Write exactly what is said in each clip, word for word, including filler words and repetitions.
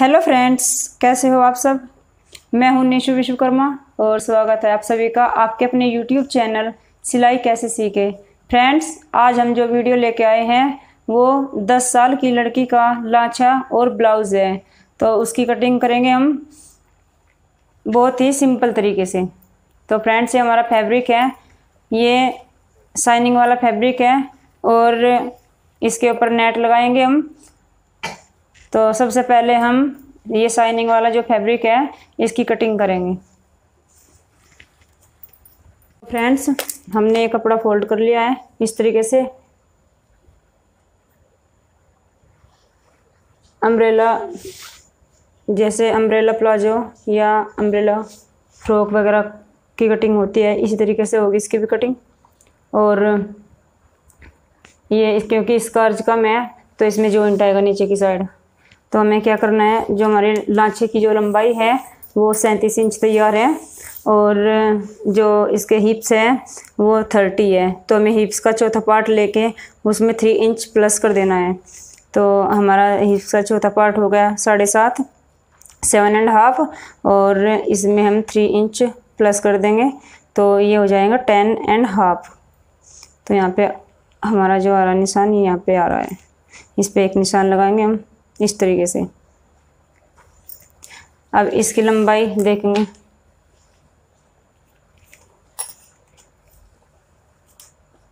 Hello friends, कैसे हो आप सब। मैं हूं नीशु विश्वकर्मा और स्वागत है आप सभी का आपके अपने यूट्यूब चैनल सिलाई कैसे सीखे। फ्रेंड्स, आज हम जो वीडियो लेके आए हैं वो दस साल की लड़की का लाछा और ब्लाउज़ है। तो उसकी कटिंग करेंगे हम बहुत ही सिंपल तरीके से। तो फ्रेंड्स, ये हमारा फैब्रिक है, ये शाइनिंग वाला फैब्रिक है और इसके ऊपर नेट लगाएंगे हम। तो सबसे पहले हम ये शाइनिंग वाला जो फैब्रिक है इसकी कटिंग करेंगे। फ्रेंड्स, हमने ये कपड़ा फोल्ड कर लिया है इस तरीके से। अम्ब्रेला जैसे अम्ब्रेला प्लाजो या अम्ब्रेला फ्रॉक वगैरह की कटिंग होती है, इसी तरीके से होगी इसकी भी कटिंग। और ये क्योंकि स्कर्च कम है तो इसमें जॉइंट आएगा नीचे की साइड। तो हमें क्या करना है, जो हमारे लांचे की जो लंबाई है वो सैंतीस इंच तैयार है और जो इसके हिप्स हैं वो तीस है। तो हमें हिप्स का चौथा पार्ट लेके उसमें तीन इंच प्लस कर देना है। तो हमारा हिप्स का चौथा पार्ट हो गया साढ़े सात, सेवन एंड हाफ, और इसमें हम तीन इंच प्लस कर देंगे तो ये हो जाएगा टेन एंड हाफ। तो यहाँ पे हमारा जो आ रहा निशान ये यहाँ पर आ रहा है, इस पर एक निशान लगाएंगे हम इस तरीके से। अब इसकी लंबाई देखेंगे,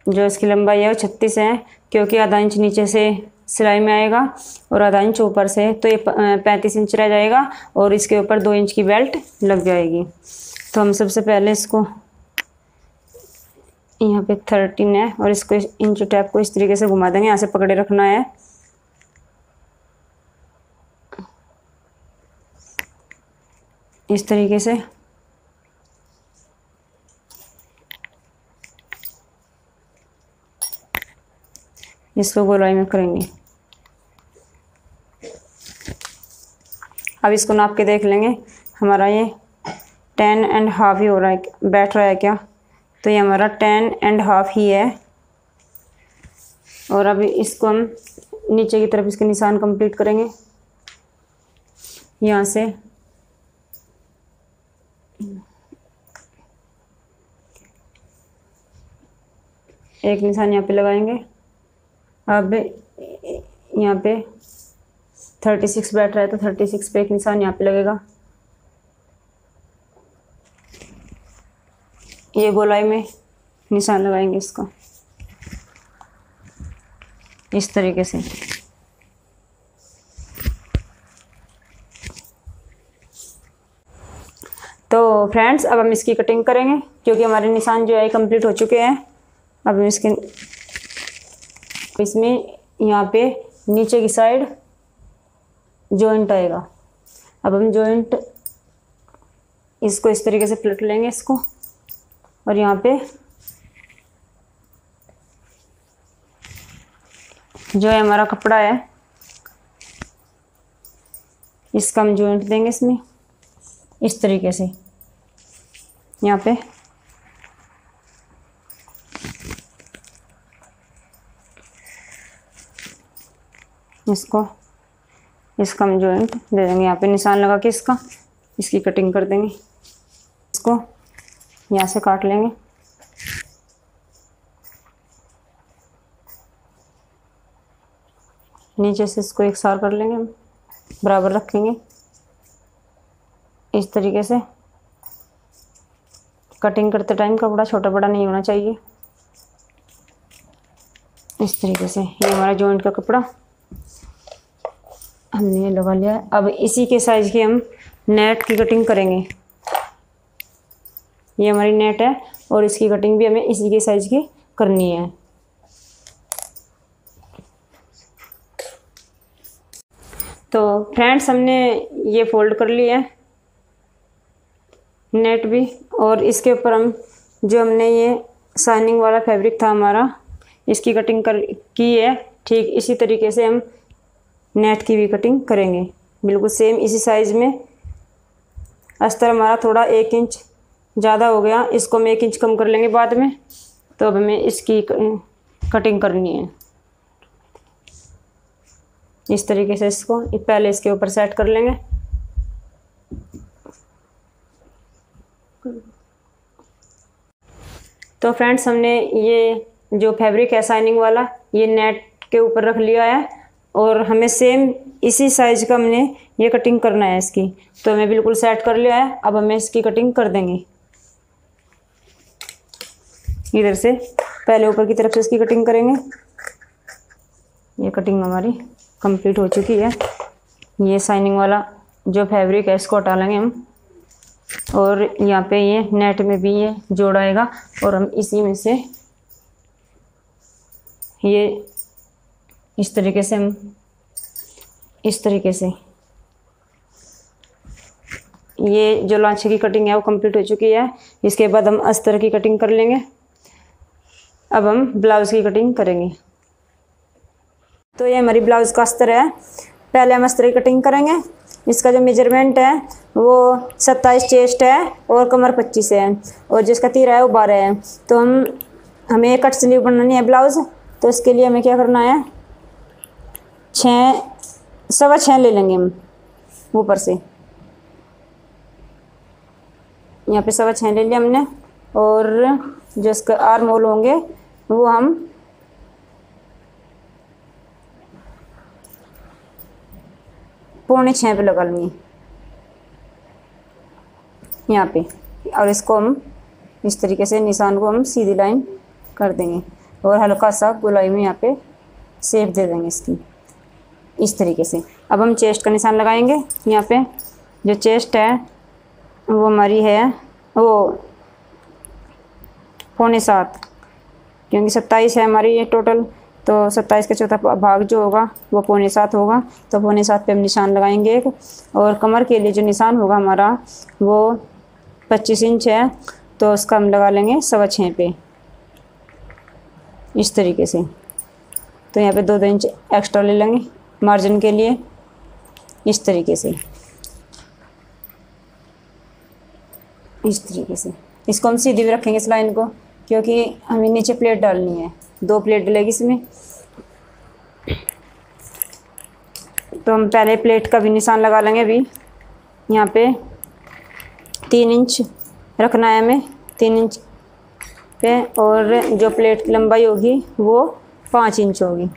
जो इसकी लंबाई है वो छत्तीस है क्योंकि आधा इंच नीचे से सिलाई में आएगा और आधा इंच ऊपर से, तो ये पैंतीस इंच रह जाएगा और इसके ऊपर दो इंच की बेल्ट लग जाएगी। तो हम सबसे पहले इसको यहाँ पे थर्टीन है और इसको इंच टैप को इस तरीके से घुमा देंगे, यहाँ से पकड़े रखना है। इस तरीके से इसको गोलाई में करेंगे। अब इसको नाप के देख लेंगे, हमारा ये टेन एंड हाफ ही हो रहा है, बैठ रहा है क्या। तो ये हमारा टेन एंड हाफ ही है। और अब इसको हम नीचे की तरफ इसके निशान कंप्लीट करेंगे, यहाँ से एक निशान यहाँ पे लगाएंगे। अब यहाँ पे छत्तीस बैठ रहा है तो छत्तीस पे एक निशान यहाँ पे लगेगा। ये गोलाई में निशान लगाएंगे इसको इस तरीके से। तो फ्रेंड्स, अब हम इसकी कटिंग करेंगे क्योंकि हमारे निशान जो है कंप्लीट हो चुके हैं। अब हम इसके इसमें यहाँ पे नीचे की साइड जॉइंट आएगा। अब हम जॉइंट इसको इस तरीके से पलट लेंगे इसको, और यहाँ पे जो है हमारा कपड़ा है इसका हम जॉइंट देंगे इसमें इस तरीके से। यहाँ पे इसको इसका हम जॉइंट दे देंगे, यहाँ पे निशान लगा के इसका इसकी कटिंग कर देंगे। इसको यहाँ से काट लेंगे। नीचे से इसको एक सार कर लेंगे, हम बराबर रखेंगे इस तरीके से। कटिंग करते टाइम कपड़ा छोटा बड़ा नहीं होना चाहिए। इस तरीके से ये हमारा जॉइंट का कपड़ा हमने ये लगा लिया। अब इसी के साइज की हम नेट की कटिंग करेंगे। ये हमारी नेट है और इसकी कटिंग भी हमें इसी के साइज की करनी है। तो फ्रेंड्स, हमने ये फोल्ड कर लिया है नेट भी, और इसके ऊपर हम जो हमने ये शाइनिंग वाला फैब्रिक था हमारा इसकी कटिंग कर की है। ठीक इसी तरीके से हम नेट की भी कटिंग करेंगे, बिल्कुल सेम इसी साइज़ में। अस्तर हमारा थोड़ा एक इंच ज़्यादा हो गया, इसको हम एक इंच कम कर लेंगे बाद में। तो अब हमें इसकी कटिंग करनी है। इस तरीके से इसको पहले इसके ऊपर सेट कर लेंगे। तो फ्रेंड्स हमने ये जो फैब्रिक है शाइनिंग वाला ये नेट के ऊपर रख लिया है और हमें सेम इसी साइज का हमने ये कटिंग करना है इसकी। तो हमें बिल्कुल सेट कर लिया है, अब हमें इसकी कटिंग कर देंगे। इधर से पहले ऊपर की तरफ से इसकी कटिंग करेंगे। ये कटिंग हमारी कंप्लीट हो चुकी है। ये शाइनिंग वाला जो फैब्रिक है इसको हटा लेंगे हम और यहाँ पे ये नेट में भी ये जोड़ आएगा और हम इसी में से ये इस तरीके से हम इस तरीके से ये जो लांचे की कटिंग है वो कंप्लीट हो चुकी है। इसके बाद हम अस्तर की कटिंग कर लेंगे। अब हम ब्लाउज़ की कटिंग करेंगे। तो ये हमारी ब्लाउज़ का अस्तर है। पहले हम अस्तर की कटिंग करेंगे। इसका जो मेजरमेंट है वो सत्ताईस चेस्ट है और कमर पच्चीस है और जिसका तीरा है वो बारह है। तो हम हमें कट स्लीव बनानी है ब्लाउज़। तो इसके लिए हमें क्या करना है, छः सवा छः ले लेंगे हम ऊपर से। यहाँ पे सवा छः ले लिया हमने और जो इसके आर्म होल होंगे वो हम पौने छः पे लगा लेंगे यहाँ पे। और इसको हम इस तरीके से निशान को हम सीधी लाइन कर देंगे और हल्का सा गोलाई में यहाँ पे शेप दे देंगे इसकी इस तरीके से। अब हम चेस्ट का निशान लगाएंगे। यहाँ पे जो चेस्ट है वो हमारी है वो पौने सात, क्योंकि सत्ताईस है हमारी ये टोटल। तो सत्ताईस का चौथा भाग जो होगा वो पौने सात होगा। तो पौने सात पे हम निशान लगाएंगे एक। और कमर के लिए जो निशान होगा हमारा वो पच्चीस इंच है, तो उसका हम लगा लेंगे सवा छः पे इस तरीके से। तो यहाँ पे दो दो इंच एक्स्ट्रा ले लेंगे मार्जिन के लिए इस तरीके से इस तरीके से। इसको हम सीधी भी रखेंगे इस लाइन को, क्योंकि हमें नीचे प्लेट डालनी है, दो प्लेट डलेगी इसमें। तो हम पहले प्लेट का भी निशान लगा लेंगे। अभी यहाँ पे तीन इंच रखना है हमें, तीन इंच पे। और जो प्लेट की लंबाई होगी वो पाँच इंच होगी।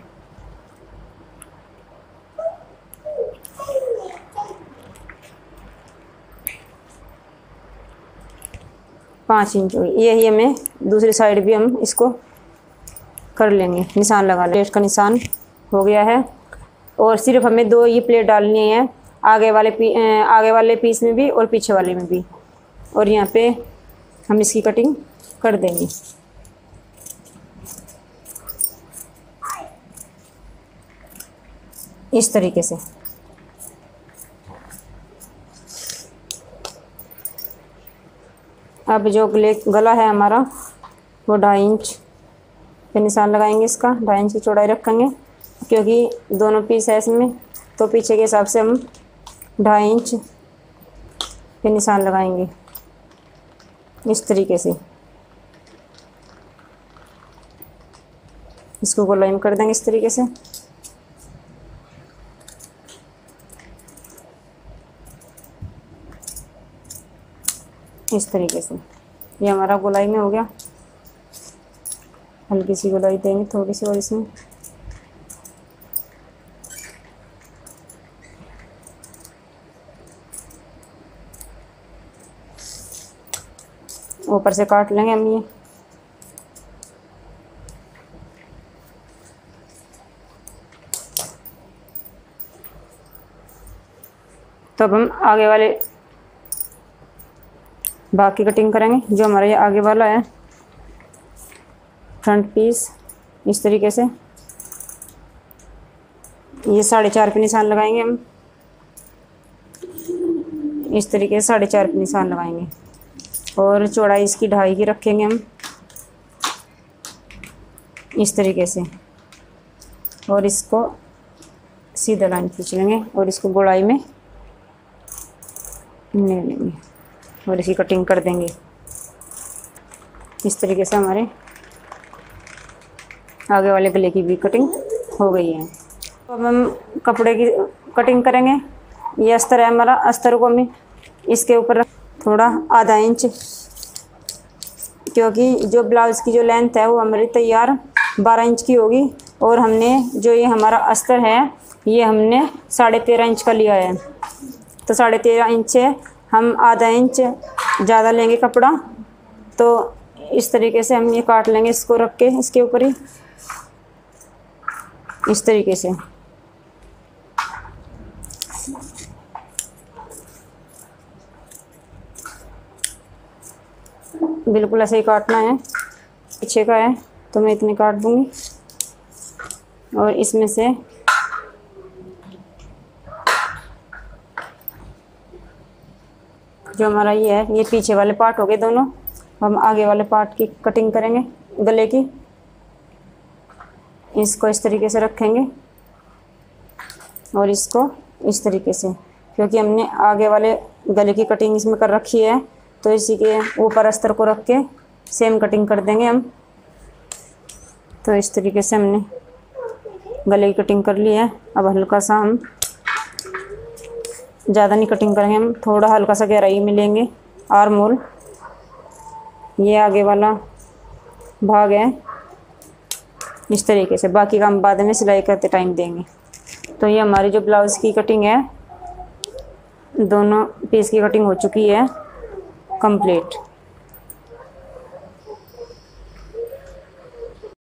पाँच इंच होगी। यही हमें दूसरी साइड भी हम इसको कर लेंगे, निशान लगा लेंगे। प्लेट का निशान हो गया है और सिर्फ हमें दो ही प्लेट डालनी है, आगे वाले पी आगे वाले पीस में भी और पीछे वाले में भी। और यहाँ पे हम इसकी कटिंग कर देंगे। इस तरीके से अब जो गले गला है हमारा वो ढाई इंच पे निशान लगाएंगे इसका। ढाई इंच की चौड़ाई रखेंगे क्योंकि दोनों पीस है इसमें। तो पीछे के हिसाब से हम ढाई इंच पे निशान लगाएंगे इस तरीके से। इसको गोलाई में कर देंगे इस तरीके से। इस तरीके से ये हमारा गोलाई में हो गया। हल्की सी गोलाई देंगे थोड़ी सी और इसमें ऊपर से काट लेंगे हम ये। तब हम आगे वाले भाग की कटिंग करेंगे। जो हमारा ये आगे वाला है फ्रंट पीस इस तरीके से ये साढ़े चार पे निशान लगाएंगे हम इस तरीके से। साढ़े चार पे निशान लगाएंगे और चौड़ाई इसकी ढाई की रखेंगे हम इस तरीके से। और इसको सीधा लाइन खींच लेंगे और इसको गोलाई में ले लेंगे और इसकी कटिंग कर देंगे इस तरीके से। हमारे आगे वाले गले की भी कटिंग हो गई है। तो हम कपड़े की कटिंग करेंगे। ये अस्तर है हमारा, अस्तर को हम इसके ऊपर थोड़ा आधा इंच, क्योंकि जो ब्लाउज़ की जो लेंथ है वो हमारी तैयार बारह इंच की होगी और हमने जो ये हमारा अस्तर है ये हमने साढ़े तेरह इंच का लिया है। तो साढ़े तेरह इंच से हम आधा इंच ज़्यादा लेंगे कपड़ा, तो इस तरीके से हम ये काट लेंगे इसको रख के इसके ऊपर ही इस तरीके से। बिल्कुल ऐसे ही काटना है, पीछे का है तो मैं इतनी काट दूंगी और इसमें से जो हमारा ये है ये पीछे वाले पार्ट हो गए दोनों, हम आगे वाले पार्ट की कटिंग करेंगे गले की। इसको इस तरीके से रखेंगे और इसको इस तरीके से, क्योंकि हमने आगे वाले गले की कटिंग इसमें कर रखी है तो इसी के ऊपर अस्तर को रख के सेम कटिंग कर देंगे हम। तो इस तरीके से हमने गले की कटिंग कर ली है। अब हल्का सा हम ज़्यादा नहीं कटिंग करेंगे, हम थोड़ा हल्का सा गहराई में लेंगे आर्म होल। ये आगे वाला भाग है इस तरीके से, बाकी का हम बाद में सिलाई करते टाइम देंगे। तो ये हमारी जो ब्लाउज़ की कटिंग है, दोनों पीस की कटिंग हो चुकी है कंप्लीट।